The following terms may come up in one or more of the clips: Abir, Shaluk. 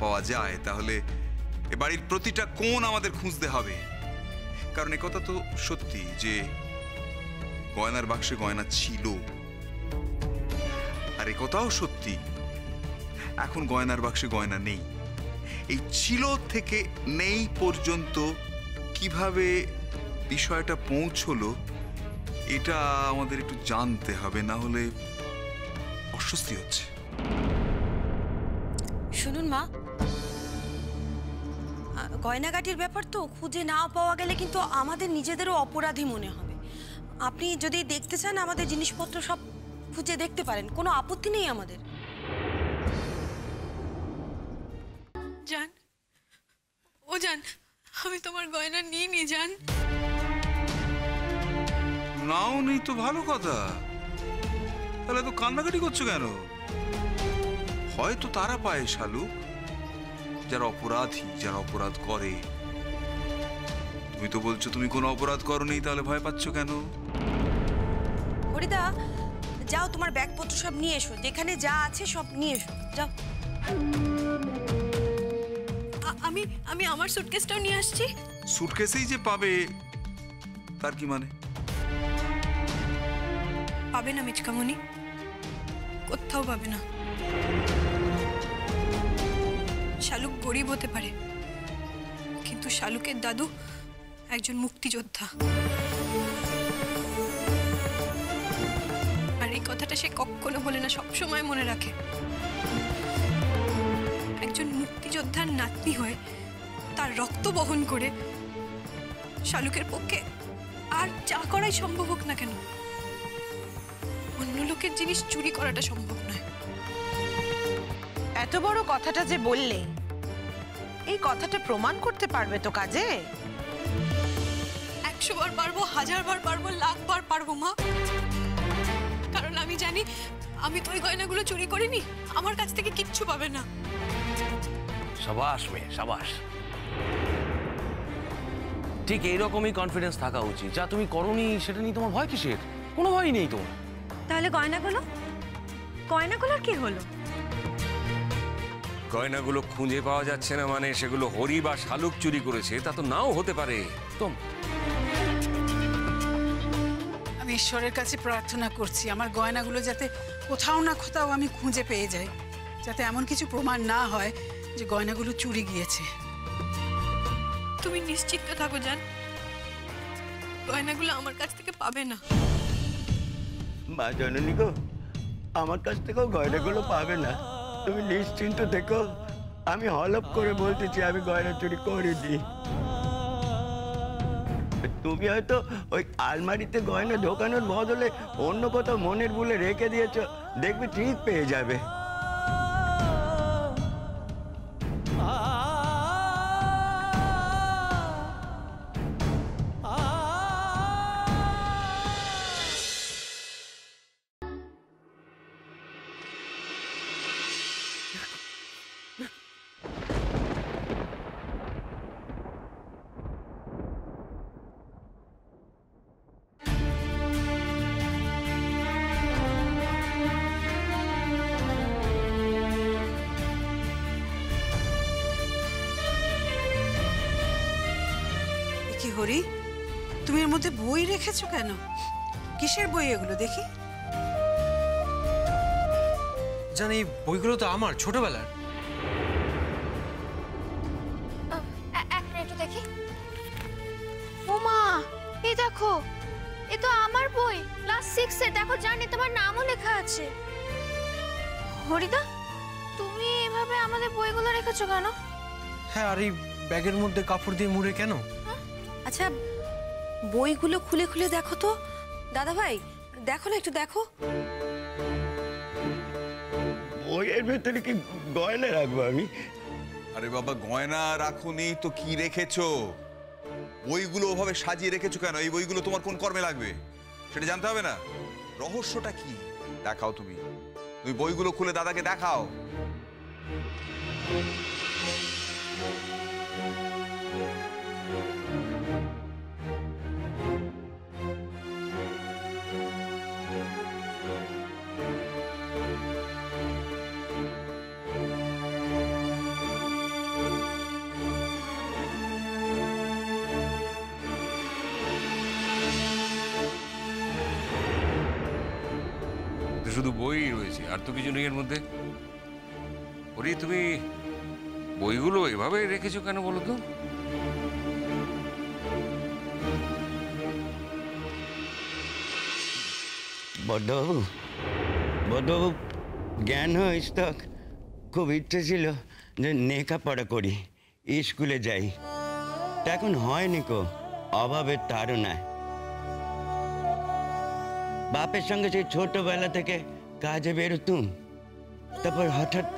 पावा जाए ताहले ए बाड़ीर प्रतिटा कोण आमादेर खुंजते हबे कारण एक कथा तो सत्यि जे गयनार बाक्से गयना छिलो आर एक कथाओ सत्यि एखन गयनार बाक्से गयना नेई ए छिलो थेके नेई पर्यन्तो किभाबे विषयटा पौंछलो एटा आमादेर एकटु जानते हबे ना होले অস্বস্তি হচ্ছে। শুনুন মা, গয়নাগাটির ব্যাপার তো খুঁজে না পাওয়া গেলে কিন্তু আমাদের নিজেদেরও অপরাধী মনে হবে। আপনি যদি দেখতে চান আমাদের জিনিসপত্র সব খুঁজে দেখতে পারেন, কোনো আপত্তি নেই আমাদের। জান, ও জান, আমি তোমার গয়না নিয়ে নিয়ে জান। নাও নেই তো ভালো কথা। তাহলে তো কান্নাকাটি করছো কেন? হয়তো তারা পায় শালুক যারা অপরাধী, যারা অপরাধ করে। তুমি তো বলছো তুমি কোনো অপরাধ করনি, তাহলে ভয় পাচ্ছ কেন? হরিদা যাও, তোমার ব্যাগপত্র সব নিয়ে এসো, যেখানে যা আছে সব নিয়ে এসো, যাও। আমি আমি আমার সুটকেসটাও নিয়ে আসছি। সুটকেসেই যে পাবে তার কি মানে? পাবে না মিচকামনি, কোথাও পাবে না। শালুক গরিব হতে পারে কিন্তু শালুকের দাদু একজন মুক্তিযোদ্ধা, আর এই কথাটা সে কখনো বলে না, সবসময় মনে রাখে। একজন মুক্তিযোদ্ধার নাতনি হয়ে তার রক্ত বহন করে শালুকের পক্ষে আর যা করাই সম্ভব হোক না কেন, অন্য লোকের জিনিস চুরি করাটা সম্ভব নয়। এত বড় কথাটা যে বললে, এই কথাটা প্রমাণ করতে পারবে তো কাজে? 100 বার পারবো, 1000 বার পারবো, লাখ বার পারবো মা, কারণ আমি জানি আমি তো ওই গয়নাগুলো চুরি করিনি। আমার কাছ থেকে কিচ্ছু পাবে না। সাবাস মে সাবাস, ঠিক এইরকমই কনফিডেন্স থাকা উচিত। যা তুমি করনি সেটা নিয়ে তোমার ভয় কিসের? কোনো ভয় নেই তোমার। তাহলে গয়নাগুলো, গয়নাগুলোর কি হলো? গয়নাগুলো খুঁজে পাওয়া যাচ্ছে না মানে সেগুলো হরি বা শালুক চুরি করেছে তা তো নাও হতে পারে। আমি ঈশ্বরের কাছে প্রার্থনা করছি আমার গয়নাগুলো যাতে কোথাও না কোথাও আমি খুঁজে পেয়ে যাই, যাতে এমন কিছু প্রমাণ না হয় যে গয়নাগুলো চুরি গিয়েছে। তুমি নিশ্চিন্ত থাকো জান, গয়নাগুলো আমার কাছ থেকে পাবে না। মা জননী গো, আমার কাছ থেকেও গয়নাগুলো পাবে না, তুমি নিশ্চিন্ত দেখো। আমি হলপ করে বলতেছি আমি গয়না চুরি করিনি। তুমি হয়তো ওই আলমারিতে গয়না ঢোকানোর বদলে অন্য কোথাও মনের ভুলে রেখে দিয়েছো, দেখবে ঠিক পেয়ে যাবে। হরি, তুমি এর মধ্যে বই রেখেছো কেন? কিসের বই এগুলো দেখি? জানি বইগুলো তো আমার ছোটবেলার। এক মিনিট দেখি। ওমা, এই দেখো, এ তো আমার বই, ক্লাস 6 এর। দেখো জানি তোমার নামও লেখা আছে। হরিদা, তুমি এভাবে আমাদের বইগুলো রেখেছো কেন? হ্যাঁ, আর এই ব্যাগের মধ্যে কাপড় দিয়ে মুড়ে কেন? আচ্ছা বইগুলো খুলে খুলে দেখো তো দাদা ভাই, দেখো না একটু, দেখো বইয়ের ভেতরে কি গয়না রাখবো আমি? আরে বাবা, গয়না রাখোনি তো কি রেখেছো? বইগুলো ওভাবে সাজিয়ে রেখেছো কেন? এই বইগুলো তোমার কোন কর্মে লাগবে সেটা জানতে হবে না? রহস্যটা কি? দেখাও, তুমি তুমি বইগুলো খুলে দাদাকে দেখাও। शुधु बोई रोयेछे आर तो किछु नेइ एर मध्ये ओरे तुमि बोईगुलो एभाबे रेखेछो केन बोलो तो बड़बाबू बड़बाबू ज्ञान हो इस तक खूब इच्छा छिलो जे नेका पढ़ा करी स्कूले जाई तखन होयनि को अभावे ताड़ना बापेर संगे से छोटो बेला थेके काजे बेरोतुम तारपर हठात्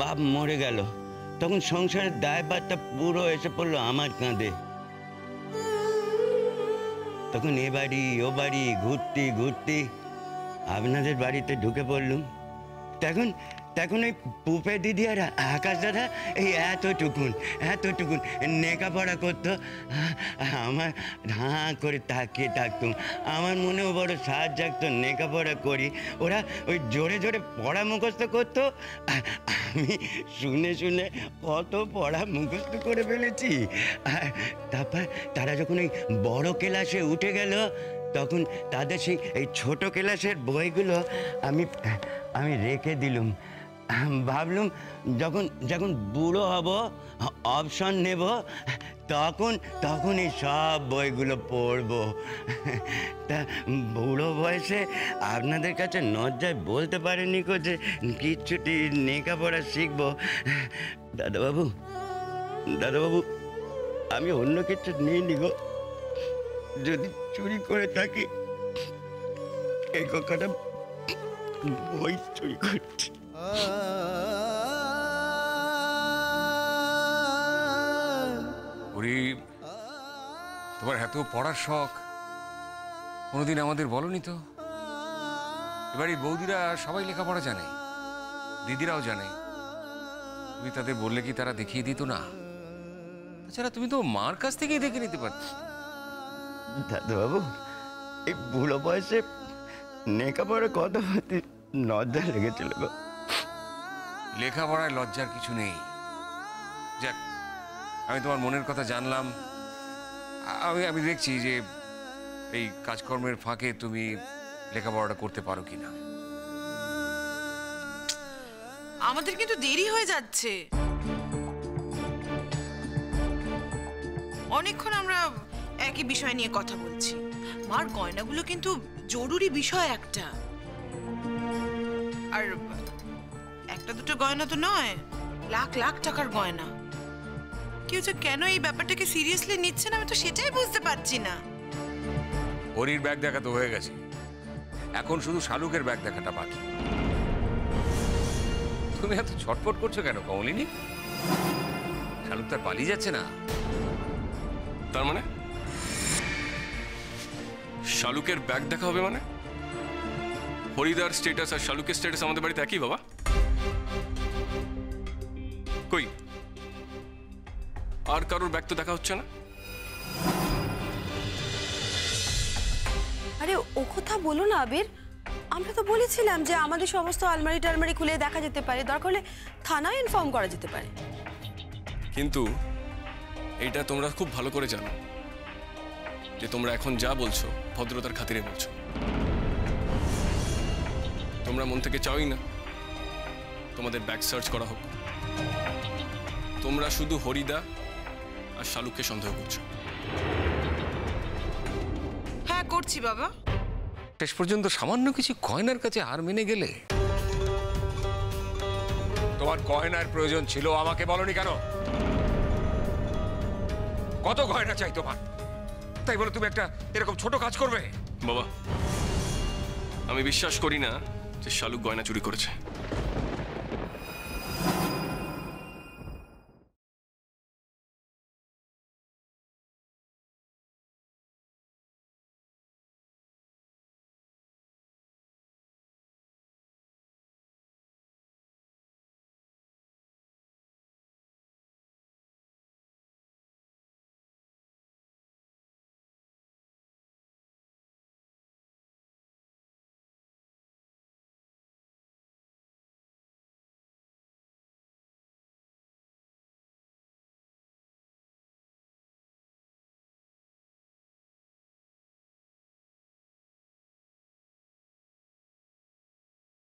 बाप मरे गेल तखन संसारेर दायभारटा पुरो एसे पड़लो आमार काँधे तखन ए बाड़ी ओ बाड़ी घुरते घुरते आपनादेर बाड़ीते ढुके पड़लुम तखन तखन ओई पुपे दिदी आर आकाश दादा एई एतटुकुन लेखापड़ा करतो आमार हाँ करे ताकिये थाकतुम आमार मनेओ बड़ साहस जागतो लेखापड़ा करी ओरा ओई जोरे जोरे पड़ा मुखस्त करतो आमी शुने शुने कत पड़ा मुखस्त करे फेलेछि आर तारपर तारा जखन ओई बड़ क्लासे उठे गेल तखन तादेर सेई छोटो क्लासेर बोईगुलो आमी रेखे दिलुम भावलुम जखन जखन बुड़ो हब अपशन नेब तखन तखन एई सब बोईगुलो पढ़बो ता बुड़ो बयसे आपनादेर काछे नज्जाय बोलते पारिनि को जे किछुटी लेखापड़ा शिखबो दादा बाबू आमी अन्य किछु निइनि गो जदि चुरी करे थाकि एई कथा बहुत चुरी करछि तुम्हार एत पढ़ार शख कोनोदिन आमादेर बोलोनी तो एबारे बौदिरा सबाई लेखापड़ा जाने दिदिराओ जाने तुमि तादेर बोलले कि तारा देखिए दितो ना ताछाड़ा तुमि तो मार काछ थेकेई देखे निते पारते दादू बाबू ए बुड़ो बयसे लेखापड़ा कत लज्जा लेगेছিল গো लेखापड़ाय लज्जार किछु नेই যাক আমি তোমার মনের কথা জানলাম আমি দেখছি যে এই কাজকর্মের ফাঁকে তুমি লেখাপড়াটা করতে পারো কিনা আমাদের কিন্তু দেরি হয়ে যাচ্ছে অনেকক্ষণ আমরা একই বিষয় নিয়ে কথা বলছি মার গয়নাগুলো কিন্তু জরুরি বিষয় একটা আর একটা দুটো গয়না তো নয় লাখ লাখ টাকার গয়না কেউ যে কেন এই ব্যাপারটাকে সিরিয়াসলি নিচ্ছে না আমি তো সেটাই বুঝতে পারছি না ওরির ব্যাগ দেখা তো হয়ে গেছে এখন শুধু শালুকের ব্যাগ দেখাটা বাকি তুমি এত ছটফট করছো কেন কমলিনী শালুক তার পালিয়ে যাচ্ছে না তার মানে শালুকের ব্যাগ দেখা হবে মানে হরিদার স্ট্যাটাস আর শালুকের স্ট্যাটাস আমাদের বাড়িতে একই বাবা কই আর কারোর ব্যাগ তো দেখা হচ্ছে না আরে ও কথা বলো না আবির আমরা তো বলেছিলাম যে আমাদের সমস্ত আলমারি টালমারি খুলে দেখা যেতে পারে দরকার হলে থানায় ইনফর্ম করা যেতে পারে কিন্তু এটা তোমরা খুব ভালো করে জানো যে তোমরা এখন যা বলছো ভদ্রতার খাতিরে বলছো তোমরা মন থেকে চাওই না তোমাদের ব্যাক সার্চ করা হোক তোমরা শুধু হরিদা আর শালুককে সন্দেহ করছো হ্যাঁ করছি বাবা শেষ পর্যন্ত সামান্য কিছু গয়নার কাছে হার মেনে গেলে তোমার গয়নার প্রয়োজন ছিল আমাকে বলনি কেন কত গয়না চাই তোমার তাই বলে তুমি একটা এরকম ছোট কাজ করবে বাবা আমি বিশ্বাস করি না যে শালুক গয়না চুরি করেছে